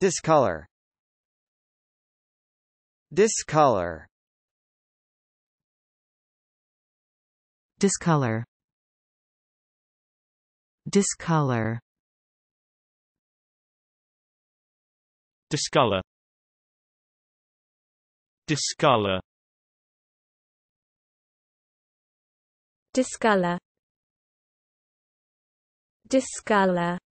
Discolor. Discolor. Discolor. Discolor. Discolor. Discolor. Discolor. Discolor.